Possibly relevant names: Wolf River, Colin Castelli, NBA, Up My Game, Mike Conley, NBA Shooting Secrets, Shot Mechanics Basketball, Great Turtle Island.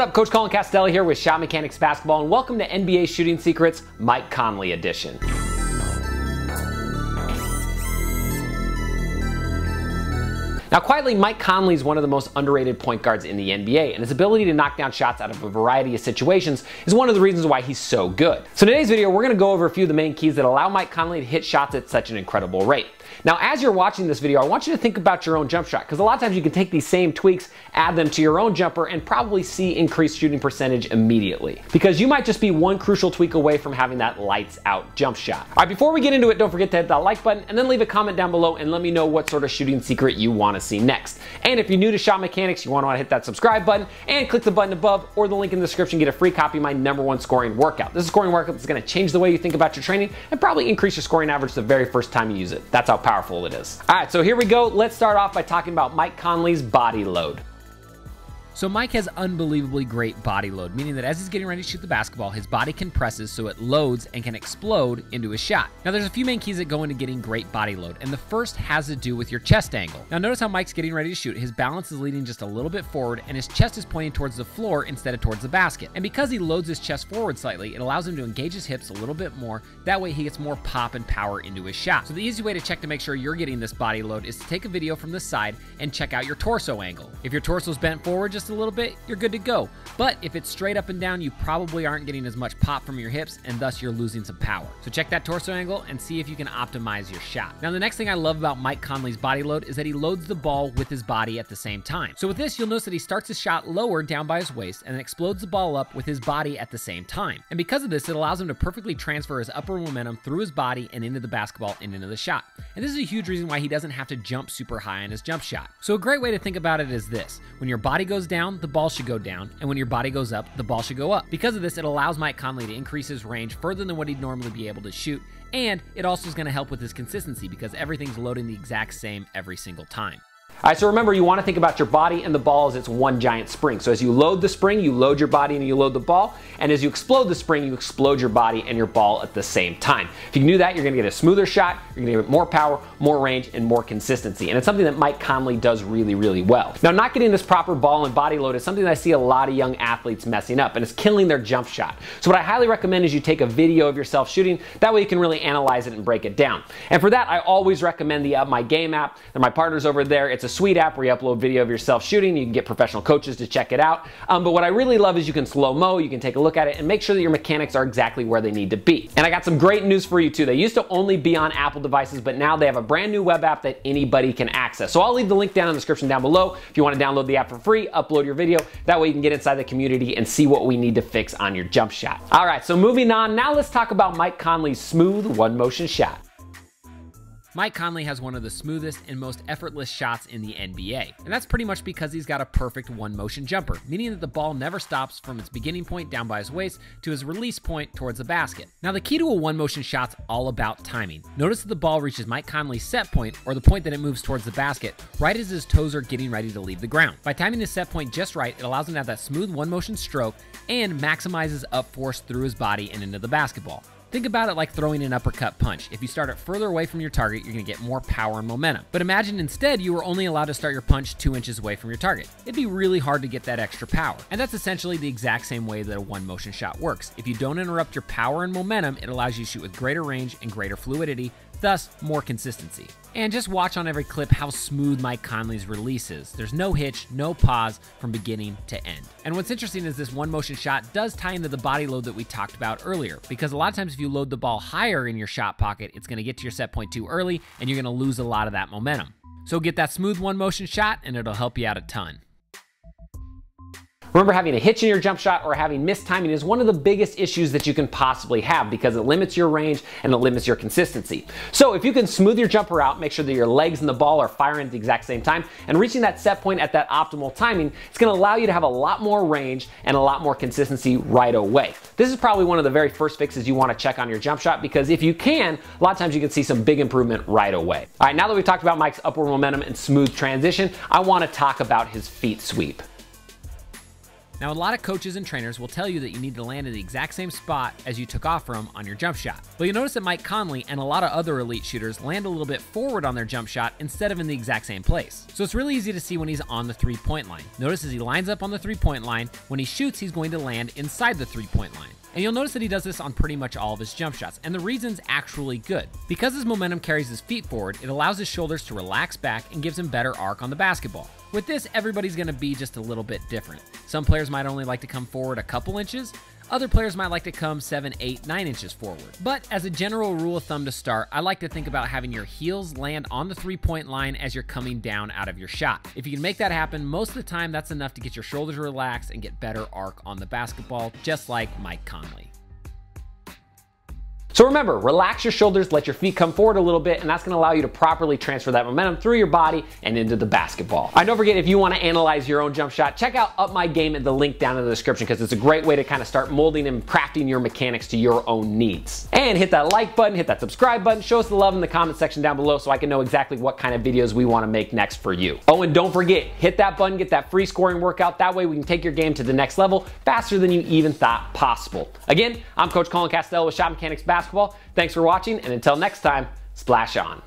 What up, Coach Colin Castelli here with Shot Mechanics Basketball, and welcome to NBA Shooting Secrets Mike Conley edition. Now, quietly, Mike Conley is one of the most underrated point guards in the NBA, and his ability to knock down shots out of a variety of situations is one of the reasons why he's so good. So in today's video, we're gonna go over a few of the main keys that allow Mike Conley to hit shots at such an incredible rate. Now, as you're watching this video, I want you to think about your own jump shot, because a lot of times you can take these same tweaks, add them to your own jumper, and probably see increased shooting percentage immediately, because you might just be one crucial tweak away from having that lights out jump shot. All right, before we get into it, don't forget to hit that like button, and then leave a comment down below and let me know what sort of shooting secret you want to see next. And if you're new to Shot Mechanics, you want to hit that subscribe button and click the button above or the link in the description. Get a free copy of my #1 scoring workout. This scoring workout is going to change the way you think about your training and probably increase your scoring average the very first time you use it. That's how powerful it is. All right, so here we go. Let's start off by talking about Mike Conley's body load. So Mike has unbelievably great body load, meaning that as he's getting ready to shoot the basketball, his body compresses so it loads and can explode into his shot. Now there's a few main keys that go into getting great body load, and the first has to do with your chest angle. Now notice how Mike's getting ready to shoot. His balance is leaning just a little bit forward, and his chest is pointing towards the floor instead of towards the basket. And because he loads his chest forward slightly, it allows him to engage his hips a little bit more. That way he gets more pop and power into his shot. So the easy way to check to make sure you're getting this body load is to take a video from the side and check out your torso angle. If your torso's bent forward just a little bit, you're good to go. But if it's straight up and down, you probably aren't getting as much pop from your hips, and thus you're losing some power. So check that torso angle and see if you can optimize your shot. Now the next thing I love about Mike Conley's body load is that he loads the ball with his body at the same time. So with this, you'll notice that he starts his shot lower down by his waist and then explodes the ball up with his body at the same time. And because of this, it allows him to perfectly transfer his upper momentum through his body and into the basketball and into the shot. And this is a huge reason why he doesn't have to jump super high on his jump shot. So a great way to think about it is this: when your body goes down, the ball should go down, and when your body goes up, the ball should go up. Because of this, it allows Mike Conley to increase his range further than what he'd normally be able to shoot, and it also is going to help with his consistency because everything's loading the exact same every single time. All right, so remember, you want to think about your body and the ball as it's one giant spring. So as you load the spring, you load your body and you load the ball. And as you explode the spring, you explode your body and your ball at the same time. If you can do that, you're going to get a smoother shot, you're going to get more power, more range, and more consistency. And it's something that Mike Conley does really, really well. Now, not getting this proper ball and body load is something that I see a lot of young athletes messing up, and it's killing their jump shot. So what I highly recommend is you take a video of yourself shooting. That way you can really analyze it and break it down. And for that, I always recommend the Up My Game app. They're my partners over there. It's a sweet app where you upload video of yourself shooting. You can get professional coaches to check it out. But what I really love is you can slow-mo, you can take a look at it and make sure that your mechanics are exactly where they need to be. And I got some great news for you too. They used to only be on Apple devices, but now they have a brand new web app that anybody can access. So I'll leave the link down in the description down below. If you want to download the app for free, upload your video. That way you can get inside the community and see what we need to fix on your jump shot. All right, so moving on, now let's talk about Mike Conley's smooth one-motion shot. Mike Conley has one of the smoothest and most effortless shots in the NBA, and that's pretty much because he's got a perfect one-motion jumper, meaning that the ball never stops from its beginning point down by his waist to his release point towards the basket. Now the key to a one-motion shot's all about timing. Notice that the ball reaches Mike Conley's set point, or the point that it moves towards the basket, right as his toes are getting ready to leave the ground. By timing his set point just right, it allows him to have that smooth one-motion stroke and maximizes up force through his body and into the basketball. Think about it like throwing an uppercut punch. If you start it further away from your target, you're gonna get more power and momentum. But imagine instead you were only allowed to start your punch 2 inches away from your target. It'd be really hard to get that extra power. And that's essentially the exact same way that a one-motion shot works. If you don't interrupt your power and momentum, it allows you to shoot with greater range and greater fluidity, thus more consistency. And just watch on every clip how smooth Mike Conley's release is. There's no hitch, no pause from beginning to end. And what's interesting is this one motion shot does tie into the body load that we talked about earlier, because a lot of times if you load the ball higher in your shot pocket, it's gonna get to your set point too early and you're gonna lose a lot of that momentum. So get that smooth one motion shot and it'll help you out a ton. Remember, having a hitch in your jump shot or having missed timing is one of the biggest issues that you can possibly have, because it limits your range and it limits your consistency. So if you can smooth your jumper out, make sure that your legs and the ball are firing at the exact same time and reaching that set point at that optimal timing, it's gonna allow you to have a lot more range and a lot more consistency right away. This is probably one of the very first fixes you wanna check on your jump shot, because if you can, a lot of times you can see some big improvement right away. All right, now that we've talked about Mike's upward momentum and smooth transition, I wanna talk about his feet sweep. Now, a lot of coaches and trainers will tell you that you need to land in the exact same spot as you took off from on your jump shot. But you'll notice that Mike Conley and a lot of other elite shooters land a little bit forward on their jump shot instead of in the exact same place. So it's really easy to see when he's on the three-point line. Notice as he lines up on the three-point line, when he shoots, he's going to land inside the three-point line. And you'll notice that he does this on pretty much all of his jump shots, and the reason's actually good. Because his momentum carries his feet forward, it allows his shoulders to relax back and gives him better arc on the basketball. With this, everybody's gonna be just a little bit different. Some players might only like to come forward a couple inches, other players might like to come 7, 8, 9 inches forward. But as a general rule of thumb to start, I like to think about having your heels land on the three-point line as you're coming down out of your shot. If you can make that happen, most of the time that's enough to get your shoulders relaxed and get better arc on the basketball, just like Mike Conley. So remember, relax your shoulders, let your feet come forward a little bit, and that's gonna allow you to properly transfer that momentum through your body and into the basketball. And don't forget, if you wanna analyze your own jump shot, check out Up My Game at the link down in the description, because it's a great way to kind of start molding and crafting your mechanics to your own needs. And hit that like button, hit that subscribe button, show us the love in the comment section down below so I can know exactly what kind of videos we wanna make next for you. Oh, and don't forget, hit that button, get that free scoring workout. That way we can take your game to the next level faster than you even thought possible. Again, I'm Coach Colin Castelli with Shot Mechanics Basketball. Thanks for watching, and until next time, splash on.